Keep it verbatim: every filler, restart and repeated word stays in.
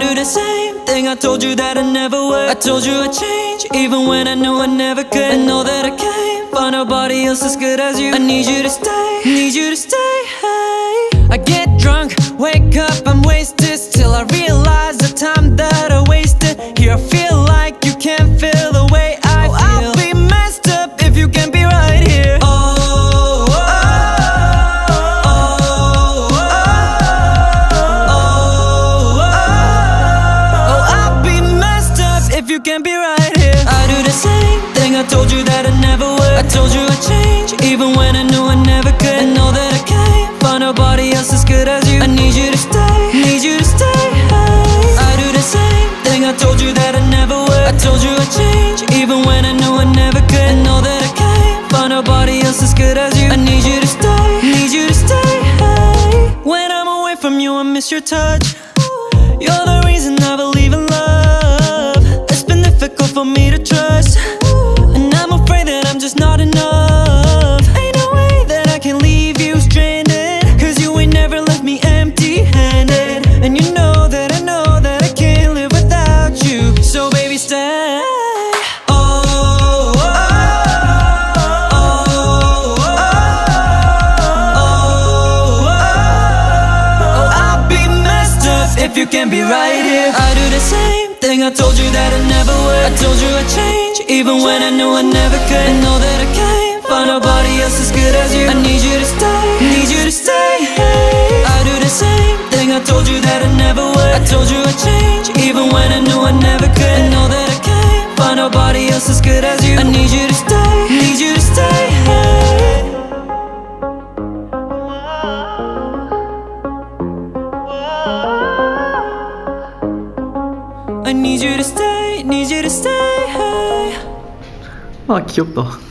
do the same thing. I told you that I never would. I told you I'd change, even when I knew I never could. I know that I can't find nobody else as good as you. I need you to stay, need you to stay, hey. I get drunk, wake up, I'm wasted, till I realize the time that I wasted. Here I feel like you can't feel the way I feel. I'll be messed up if you can be right here. I told you that I never would. I told you I'd change, even when I knew I never could. I know that I can't find nobody else as good as you. I need you to stay, need you to stay, hey. I do the same thing. I told you that I never would. I told you I'd change, even when I knew I never could. I know that I can't find nobody else as good as you. I need you to stay, need you to stay, hey. When I'm away from you, I miss your touch. You're the reason I believe in love. It's been difficult for me to trust. Just not enough. Ain't no way that I can leave you stranded, cause you ain't never left me empty-handed. And you know that I know that I can't live without you. So baby, stay. Oh, oh, oh, oh, oh, oh, oh, oh, I'll be messed up if you can't be right here. I do the same thing. I told you that I never would. I told you I'd change, even when I knew I never could. I know that I can't find nobody else as good as you. I need you to stay, need you to stay, hey. I do the same thing. I told you that I never would. I told you I'd change, even when I knew I never could. I know that I can't find nobody else as good as you. I need you to stay, need you to stay, hey. I need you to stay, need you to stay, hey. まあ、気よっと